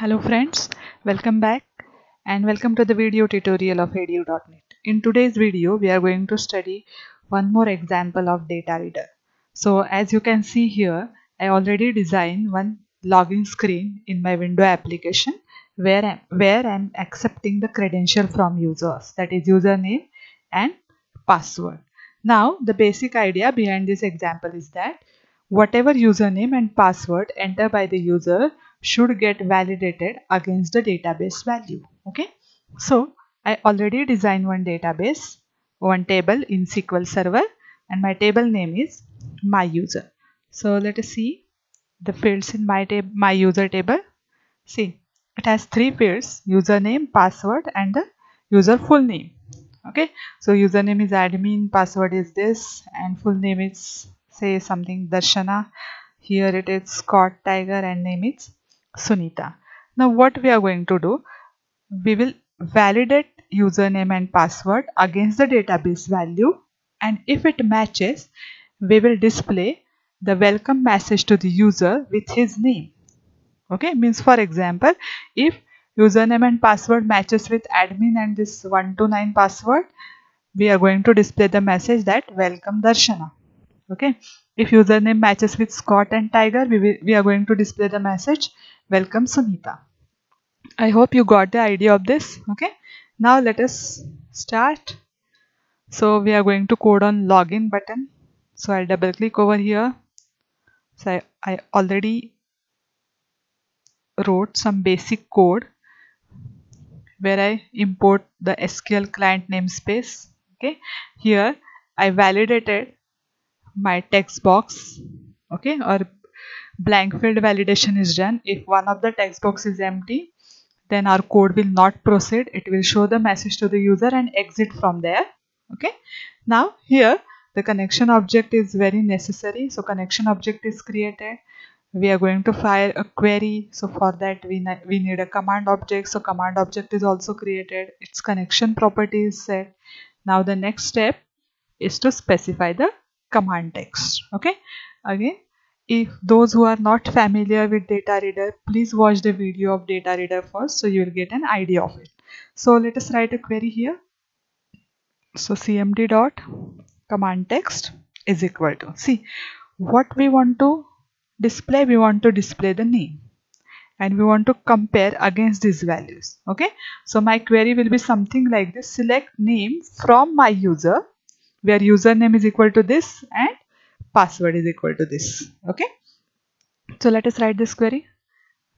Hello friends, welcome back and welcome to the video tutorial of ADO.Net. In today's video, we are going to study one more example of DataReader. So as you can see here, I already designed one login screen in my window application where I'm accepting the credential from users, that is username and password. Now the basic idea behind this example is that whatever username and password entered by the user should get validated against the database value. Okay, so I already designed one table in SQL Server, and my table name is my user. So let us see the fields in my user table. See, it has three fields: username, password, and the user full name. Okay, so username is admin, password is this, and full name is, say, something Darshana. Here it is Scott Tiger, and name is Sunita. Now what we are going to do, we will validate username and password against the database value, and if it matches, we will display the welcome message to the user with his name. Okay, means for example, if username and password matches with admin and this 129 password, we are going to display the message that welcome Darshana. Okay, if username matches with Scott and Tiger, we are going to display the message welcome Sunita. I hope you got the idea of this. Okay, now let us start. So we are going to code on login button. So I'll double click over here. So I already wrote some basic code where I import the SQL client namespace. Okay, here I validated my text box. Okay, or blank field validation is done. If one of the text box is empty, then our code will not proceed. It will show the message to the user and exit from there. Okay, now here the connection object is very necessary. So connection object is created. We are going to fire a query. So for that we need a command object. So command object is also created. Its connection property is set. Now the next step is to specify the command text. Okay, again, if those who are not familiar with DataReader, please watch the video of DataReader first, so you will get an idea of it. So let us write a query here. So cmd dot command text is equal to, see what we want to display. We want to display the name, and we want to compare against these values. Okay, so my query will be something like this: select name from my user, where username is equal to this and password is equal to this. Okay, so let us write this query: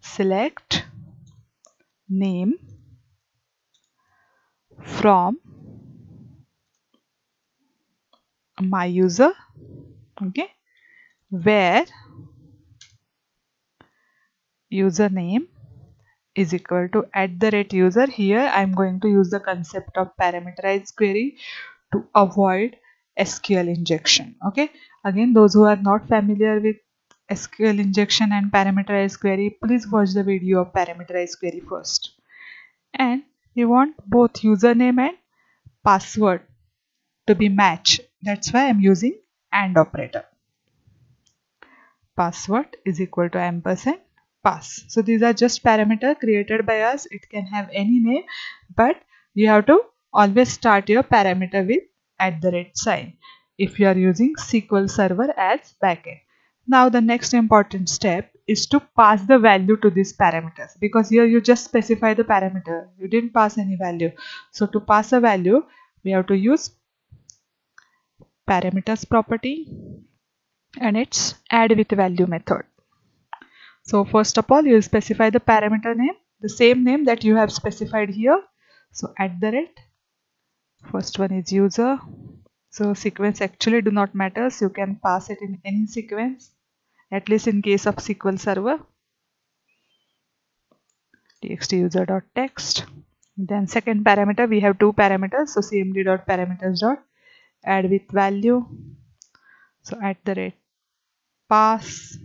select name from my user, okay, where username is equal to @user. Here I am going to use the concept of parameterized query to avoid SQL injection. Okay, again, those who are not familiar with SQL injection and parameterized query, please watch the video of parameterized query first. And we want both username and password to be matched. That's why I'm using AND operator. Password is equal to &pass. So these are just parameters created by us. It can have any name, but you have to always start your parameter with @ sign if you are using SQL Server as backend. Now the next important step is to pass the value to these parameters, because here you just specify the parameter, you didn't pass any value. So to pass a value, we have to use parameters property and its add with value method. So first of all, you will specify the parameter name, the same name that you have specified here. So @ first one is user. So sequence actually do not matter, so you can pass it in any sequence, at least in case of SQL Server. Txt user.text. Then second parameter, we have two parameters, so cmd.parameters.add with value. So @pass.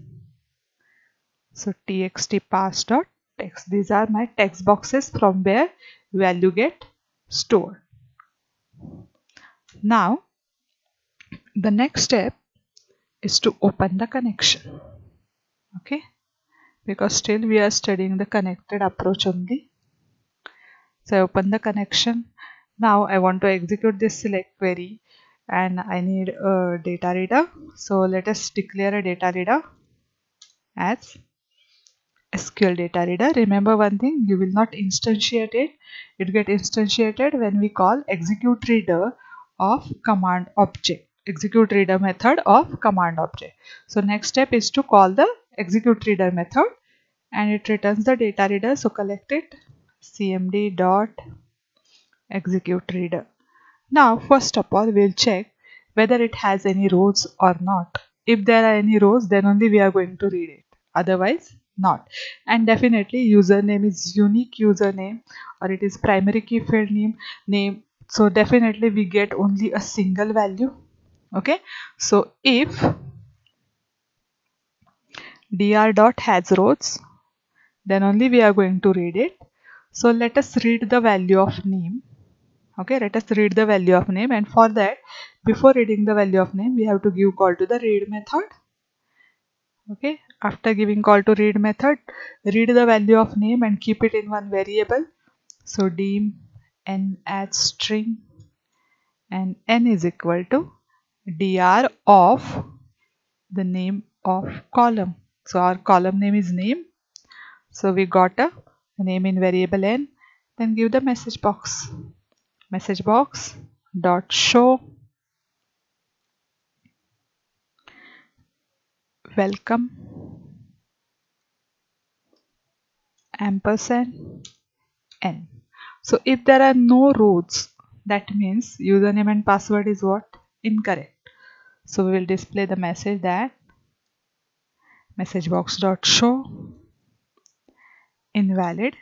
So txt pass.text. These are my text boxes from where value get stored. Now the next step is to open the connection. Okay, because still we are studying the connected approach only. So I open the connection. Now I want to execute this select query and I need a data reader. So let us declare a data reader as SQLDataReader. Remember one thing, you will not instantiate it. It gets instantiated when we call executeReader of command object, executeReader method of command object. So next step is to call the executeReader method and it returns the data reader. So collect it, cmd dot executeReader. Now first of all we'll check whether it has any rows or not. If there are any rows, then only we are going to read it, otherwise not. And definitely username is unique username or it is primary key field name, so definitely we get only a single value. Okay, so if dr dot hasRows, then only we are going to read it. So let us read the value of name. Okay, let us read the value of name, and for that, before reading the value of name, we have to give call to the read method. Okay, after giving call to read method, read the value of name and keep it in one variable. So deem n as string and n is equal to dr of the name of column. So our column name is name. So we got a name in variable n. Then give the message box. Message box dot show welcome ampersand n. So if there are no rows, that means username and password is what? Incorrect. So we will display the message that message box dot show invalid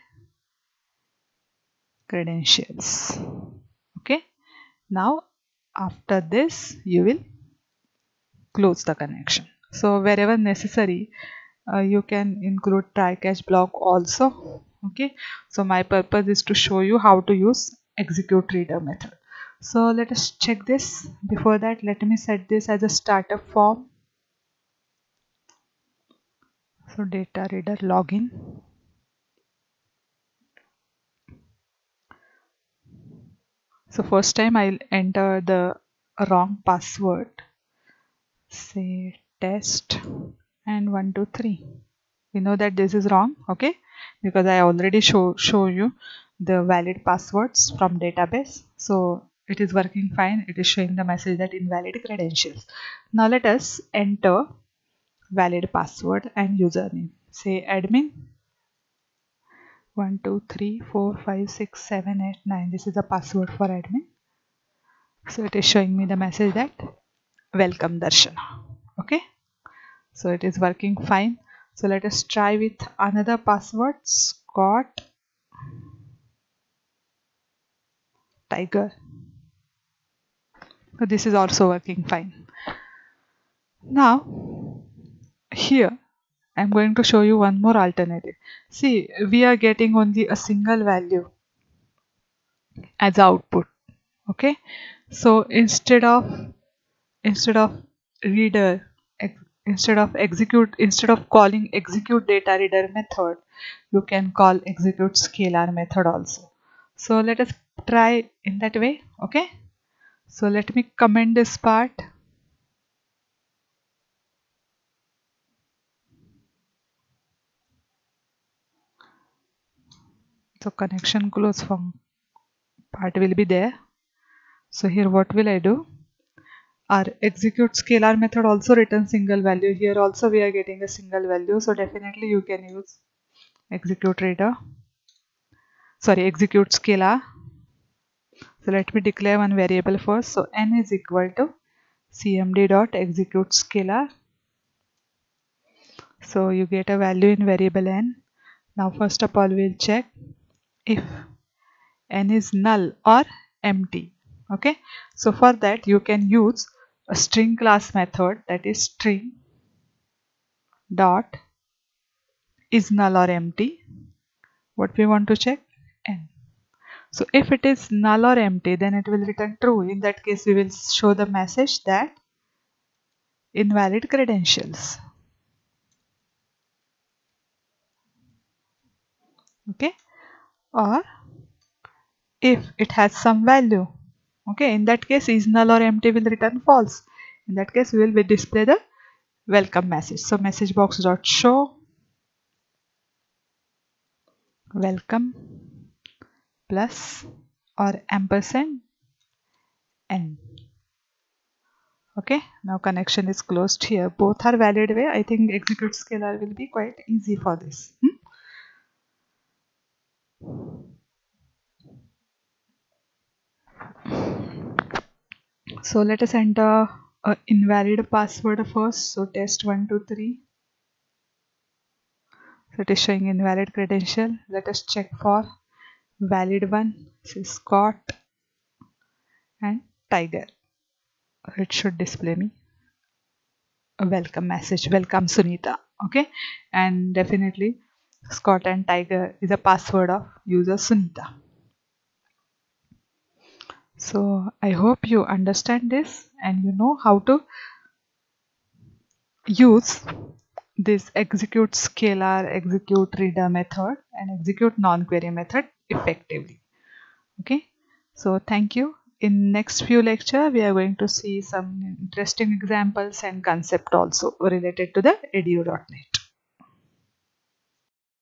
credentials. Okay, now after this you will close the connection. So wherever necessary you can include try catch block also. Okay, so my purpose is to show you how to use executeReader method. So let us check this. Before that, let me set this as a startup form. So data reader login. So first time I'll enter the wrong password, say test and 1 2 3. We know that this is wrong, okay, because I already show you the valid passwords from database. So it is working fine, it is showing the message that invalid credentials. Now let us enter valid password and username, say admin 1 2 3 4 5 6 7 8 9. This is the password for admin. So it is showing me the message that welcome Darshana. Okay, so it is working fine. So let us try with another password, Scott Tiger. So this is also working fine. Now here I'm going to show you one more alternative. See, we are getting only a single value as output. Okay, so instead of calling executeDataReader method, you can call executeScalar method also. So let us try in that way. Okay, so let me comment this part. So connection close from part will be there. So here what will I do? Our executeScalar method also returns single value. Here also we are getting a single value. So definitely you can use executeScalar. So let me declare one variable first. So n is equal to cmd dot executeScalar. So you get a value in variable n. Now first of all we'll check if n is null or empty. Okay, so for that you can use a string class method, that is string dot is null or empty. What we want to check? N. So if it is null or empty, then it will return true. In that case we will show the message that invalid credentials. okay, or if it has some value, okay, in that case is null or empty will return false. In that case we will display the welcome message. So message box dot show welcome plus or ampersand n. Okay, now connection is closed here. Both are valid way. I think executeScalar will be quite easy for this. So let us enter an invalid password first. So test123. So it is showing invalid credential. Let us check for valid one. This is Scott and Tiger. It should display me a welcome message, welcome Sunita. Okay, and definitely Scott and Tiger is a password of user Sunita. So I hope you understand this and you know how to use this executeScalar, executeReader method and execute non-query method effectively. Okay, so thank you. In next few lecture we are going to see some interesting examples and concept also related to the ADO.Net.